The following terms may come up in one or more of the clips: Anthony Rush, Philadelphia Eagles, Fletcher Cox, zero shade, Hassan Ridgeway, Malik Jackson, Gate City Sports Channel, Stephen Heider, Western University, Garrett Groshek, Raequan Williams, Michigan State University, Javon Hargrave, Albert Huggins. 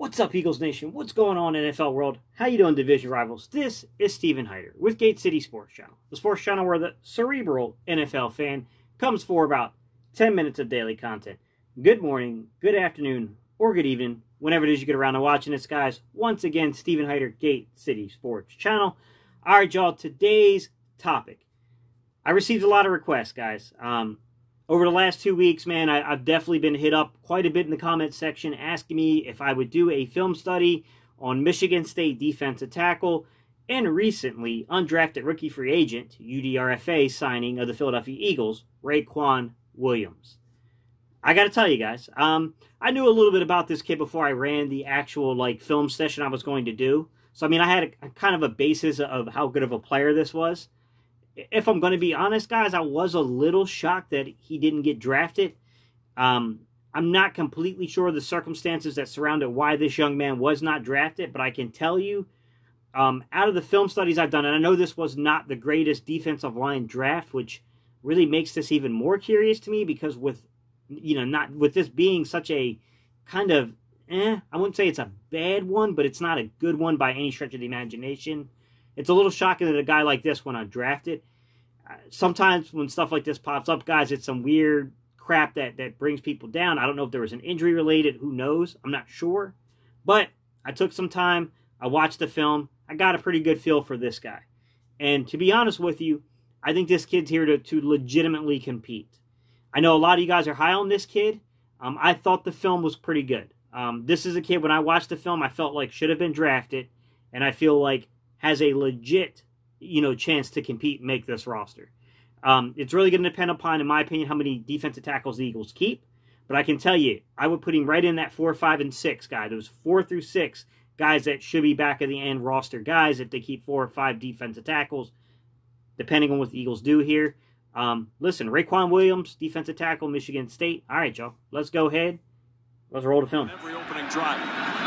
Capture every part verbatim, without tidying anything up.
What's up, Eagles Nation? What's going on, N F L world? How you doing, division rivals? This is Stephen Heider with Gate City Sports Channel, the sports channel where the cerebral N F L fan comes for about ten minutes of daily content. Good morning, good afternoon, or good evening, whenever it is you get around to watching this, guys. Once again, Stephen Heider, Gate City Sports Channel. All right, y'all, today's topic. I received a lot of requests, guys. Um, over the last two weeks, man, I, I've definitely been hit up quite a bit in the comments section asking me if I would do a film study on Michigan State defensive tackle and recently undrafted rookie free agent, U D R F A, signing of the Philadelphia Eagles, Raequan Williams. I got to tell you guys, um, I knew a little bit about this kid before I ran the actual like film session I was going to do. So, I mean, I had a, a kind of a basis of how good of a player this was. If I'm going to be honest, guys, I was a little shocked that he didn't get drafted. Um, I'm not completely sure of the circumstances that surrounded why this young man was not drafted, but I can tell you, um, out of the film studies I've done, and I know this was not the greatest defensive line draft, which really makes this even more curious to me because with, you know, not with this being such a kind of, eh, I wouldn't say it's a bad one, but it's not a good one by any stretch of the imagination. It's a little shocking that a guy like this went undrafted. Uh, sometimes when stuff like this pops up, guys, it's some weird crap that, that brings people down. I don't know if there was an injury related. Who knows? I'm not sure. But I took some time. I watched the film. I got a pretty good feel for this guy. And to be honest with you, I think this kid's here to, to legitimately compete. I know a lot of you guys are high on this kid. Um, I thought the film was pretty good. Um, this is a kid, when I watched the film, I felt like should have been drafted. And I feel like has a legit, you know, chance to compete and make this roster. Um, it's really going to depend upon, in my opinion, how many defensive tackles the Eagles keep. But I can tell you, I would put him right in that four, five, and six guy. Those four through six guys that should be back of the end roster guys if they keep four or five defensive tackles, depending on what the Eagles do here. Um, listen, Raequan Williams, defensive tackle, Michigan State. All right, y'all, let's go ahead. Let's roll the film. Every opening drive.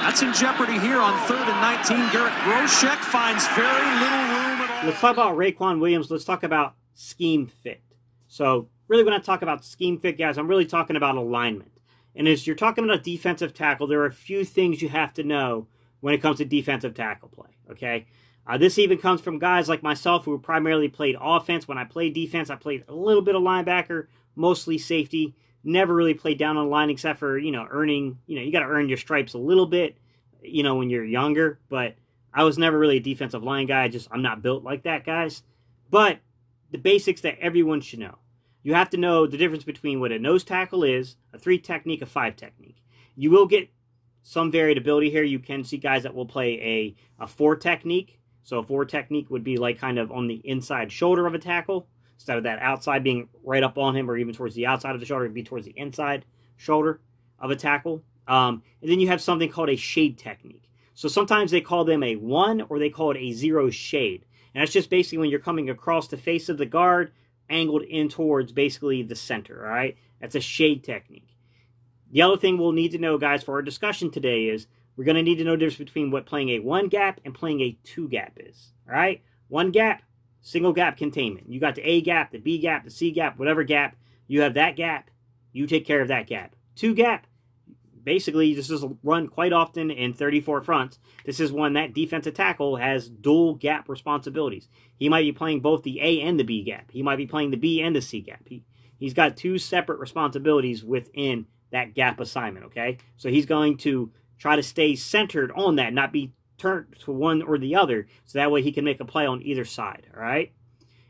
That's in jeopardy here on third and nineteen. Garrett Groshek finds very little room at all. Let's talk about Raequan Williams. Let's talk about scheme fit. So really when I talk about scheme fit, guys, I'm really talking about alignment. And as you're talking about a defensive tackle, there are a few things you have to know when it comes to defensive tackle play, okay? Uh, this even comes from guys like myself who primarily played offense. When I played defense, I played a little bit of linebacker, mostly safety. Never really played down on the line except for, you know, earning, you know, you got to earn your stripes a little bit, you know, when you're younger. But I was never really a defensive line guy. I just, I'm not built like that, guys. But the basics that everyone should know. You have to know the difference between what a nose tackle is, a three technique, a five technique. You will get some variability here. You can see guys that will play a, a four technique. So a four technique would be like kind of on the inside shoulder of a tackle. Instead of that outside being right up on him or even towards the outside of the shoulder, it'd be towards the inside shoulder of a tackle. Um, and then you have something called a shade technique. So sometimes they call them a one or they call it a zero shade. And that's just basically when you're coming across the face of the guard, angled in towards basically the center, all right? That's a shade technique. The other thing we'll need to know, guys, for our discussion today is we're going to need to know the difference between what playing a one gap and playing a two gap is, all right? One gap. Single gap containment. You got the A gap, the B gap, the C gap, whatever gap. You have that gap. You take care of that gap. Two gap. Basically, this is run quite often in thirty-four fronts. This is one that defensive tackle has dual gap responsibilities. He might be playing both the A and the B gap. He might be playing the B and the C gap. He, he's got two separate responsibilities within that gap assignment, okay? So he's going to try to stay centered on that, not be turn to one or the other, so that way he can make a play on either side, all right?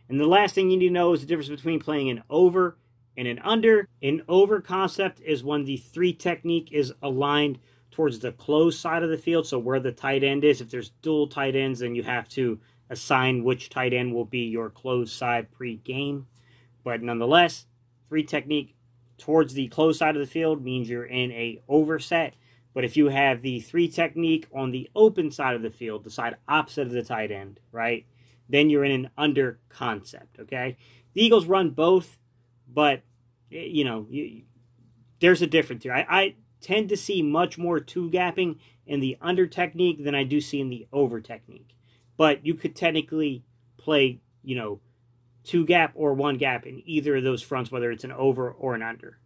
And the last thing you need to know is the difference between playing an over and an under. An over concept is when the three technique is aligned towards the close side of the field, so where the tight end is. If there's dual tight ends, then you have to assign which tight end will be your close side pre-game. But nonetheless, three technique towards the close side of the field means you're in a overset. But if you have the three technique on the open side of the field, the side opposite of the tight end, right, then you're in an under concept, okay? The Eagles run both, but, you know, you, there's a difference here. I, I tend to see much more two-gapping in the under technique than I do see in the over technique. But you could technically play, you know, two-gap or one-gap in either of those fronts, whether it's an over or an under.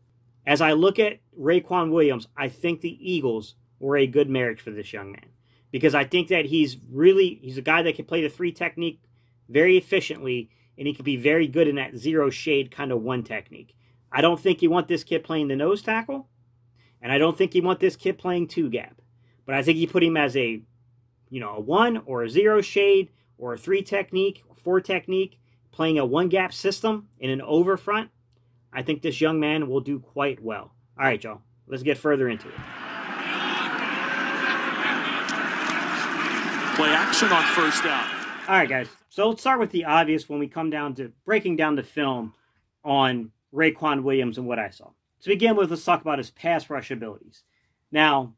As I look at Raequan Williams, I think the Eagles were a good marriage for this young man. Because I think that he's really, he's a guy that can play the three technique very efficiently, and he can be very good in that zero shade kind of one technique. I don't think you want this kid playing the nose tackle, and I don't think you want this kid playing two gap. But I think you put him as a, you know, a one or a zero shade or a three technique or four technique, playing a one gap system in an over front. I think this young man will do quite well. All right, y'all, let's get further into it. Play action on first down. All right, guys. So let's start with the obvious when we come down to breaking down the film on Raequan Williams and what I saw. To begin with, let's talk about his pass rush abilities. Now,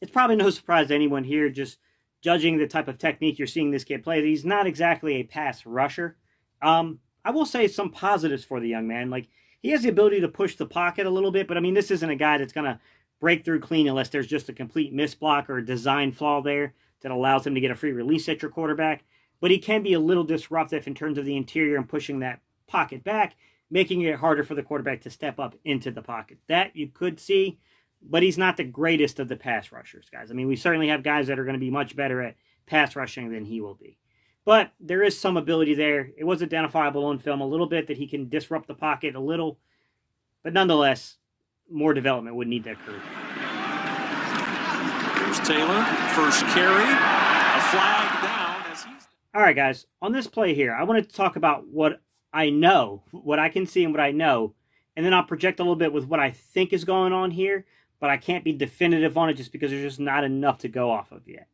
it's probably no surprise to anyone here, just judging the type of technique you're seeing this kid play, that he's not exactly a pass rusher. Um, I will say some positives for the young man. Like, he has the ability to push the pocket a little bit, but, I mean, this isn't a guy that's going to break through clean unless there's just a complete misblock or a design flaw there that allows him to get a free release at your quarterback. But he can be a little disruptive in terms of the interior and pushing that pocket back, making it harder for the quarterback to step up into the pocket. That you could see, but he's not the greatest of the pass rushers, guys. I mean, we certainly have guys that are going to be much better at pass rushing than he will be. But there is some ability there. It was identifiable on film a little bit that he can disrupt the pocket a little. But nonetheless, more development would need to occur. Taylor, first carry, a flag down as he's... All right, guys, on this play here, I wanted to talk about what I know, what I can see and what I know, and then I'll project a little bit with what I think is going on here, but I can't be definitive on it just because there's just not enough to go off of yet.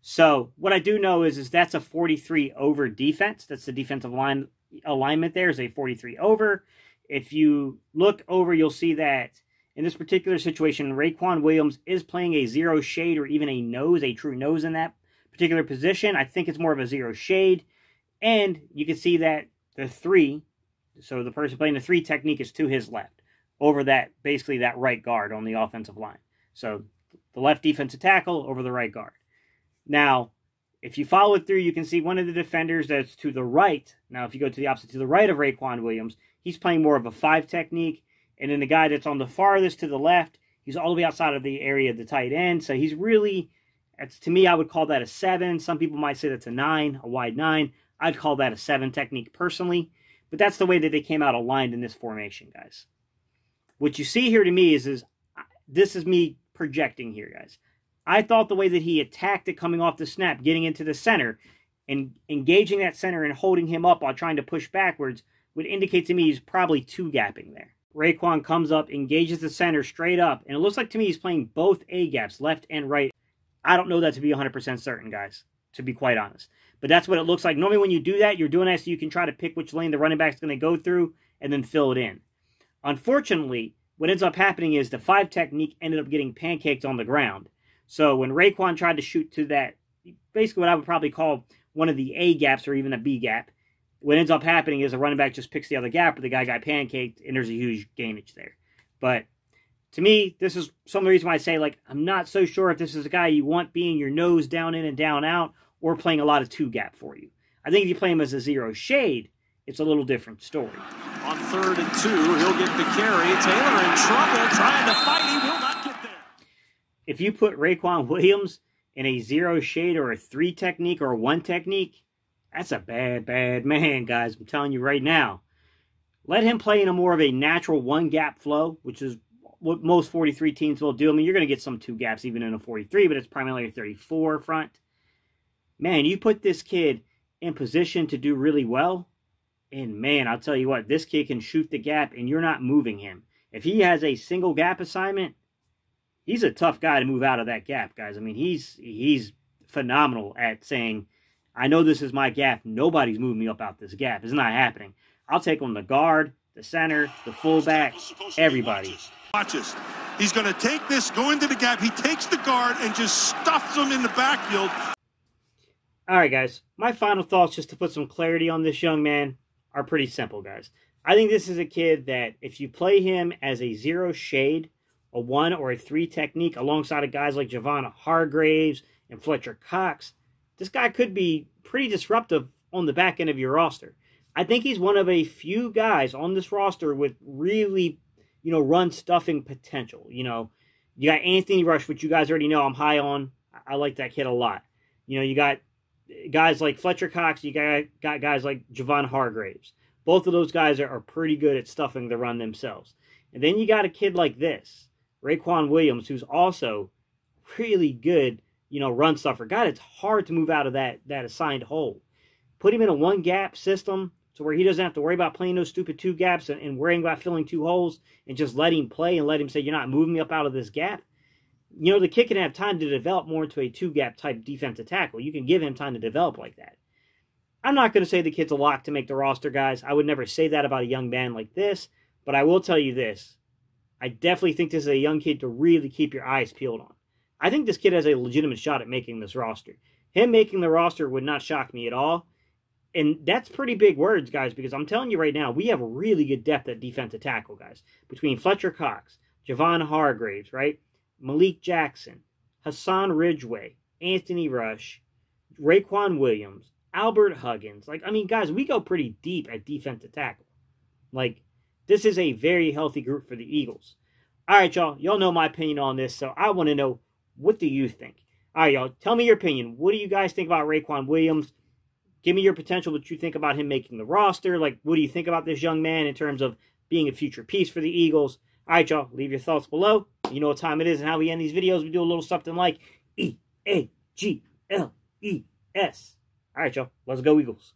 So what I do know is, is that's a forty-three over defense. That's the defensive line alignment there is a forty-three over. If you look over, you'll see that in this particular situation, Raequan Williams is playing a zero shade or even a nose, a true nose in that particular position. I think it's more of a zero shade. And you can see that the three, so the person playing the three technique is to his left over that, basically that right guard on the offensive line. So the left defensive tackle over the right guard. Now, if you follow it through, you can see one of the defenders that's to the right. Now, if you go to the opposite, to the right of Raequan Williams, he's playing more of a five technique. And then the guy that's on the farthest to the left, he's all the way outside of the area of the tight end. So he's really, that's, to me, I would call that a seven. Some people might say that's a nine, a wide nine. I'd call that a seven technique personally. But that's the way that they came out aligned in this formation, guys. What you see here to me is, is this is me projecting here, guys. I thought the way that he attacked it coming off the snap, getting into the center, and engaging that center and holding him up while trying to push backwards would indicate to me he's probably two-gapping there. Raequan comes up, engages the center straight up, and it looks like to me he's playing both A-gaps, left and right. I don't know that to be one hundred percent certain, guys, to be quite honest. But that's what it looks like. Normally when you do that, you're doing that so you can try to pick which lane the running back's going to go through and then fill it in. Unfortunately, what ends up happening is the five technique ended up getting pancaked on the ground. So when Raequan tried to shoot to that, basically what I would probably call one of the A-gaps or even a B-gap, what ends up happening is a running back just picks the other gap, but the guy got pancaked, and there's a huge gainage there. But to me, this is some of the reason why I say, like, I'm not so sure if this is a guy you want being your nose down in and down out or playing a lot of two-gap for you. I think if you play him as a zero shade, it's a little different story. On third and two, he'll get the carry. Taylor in trouble, trying to fight. He will not get there. If you put Raequan Williams in a zero shade or a three technique or a one technique, that's a bad, bad man, guys. I'm telling you right now. Let him play in a more of a natural one-gap flow, which is what most forty-three teams will do. I mean, you're going to get some two-gaps even in a forty-three, but it's primarily a thirty-four front. Man, you put this kid in position to do really well, and man, I'll tell you what, this kid can shoot the gap, and you're not moving him. If he has a single gap assignment, he's a tough guy to move out of that gap, guys. I mean, he's he's phenomenal at saying, I know this is my gap. Nobody's moving me up out this gap. It's not happening. I'll take on the guard, the center, the fullback, everybody. Watch this. He's going to take this, go into the gap. He takes the guard and just stuffs him in the backfield. All right, guys. My final thoughts, just to put some clarity on this young man, are pretty simple, guys. I think this is a kid that if you play him as a zero shade, a one or a three technique, alongside of guys like Javon Hargrave and Fletcher Cox, this guy could be pretty disruptive on the back end of your roster. I think he's one of a few guys on this roster with really, you know, run stuffing potential. You know, You got Anthony Rush, which you guys already know I'm high on. I like that kid a lot. You know, you got guys like Fletcher Cox. You got, got guys like Javon Hargrave. Both of those guys are, are pretty good at stuffing the run themselves. And then you got a kid like this, Raequan Williams, who's also really good, you know, run stuffer. God, it's hard to move out of that, that assigned hole. Put him in a one-gap system to where he doesn't have to worry about playing those stupid two gaps and, and worrying about filling two holes, and just let him play and let him say, you're not moving me up out of this gap. You know, the kid can have time to develop more into a two-gap type defensive tackle. You can give him time to develop like that. I'm not going to say the kid's a lock to make the roster, guys. I would never say that about a young man like this, but I will tell you this. I definitely think this is a young kid to really keep your eyes peeled on. I think this kid has a legitimate shot at making this roster. Him making the roster would not shock me at all. And that's pretty big words, guys, because I'm telling you right now, we have really good depth at defensive tackle, guys. Between Fletcher Cox, Javon Hargrave, right? Malik Jackson, Hassan Ridgeway, Anthony Rush, Raequan Williams, Albert Huggins. Like, I mean, guys, we go pretty deep at defensive tackle. Like, this is a very healthy group for the Eagles. All right, y'all. Y'all know my opinion on this, so I want to know, what do you think? All right, y'all. Tell me your opinion. What do you guys think about Raequan Williams? Give me your potential, what you think about him making the roster. Like, what do you think about this young man in terms of being a future piece for the Eagles? All right, y'all. Leave your thoughts below. You know what time it is and how we end these videos. We do a little something like E A G L E S. All right, y'all. Let's go, Eagles.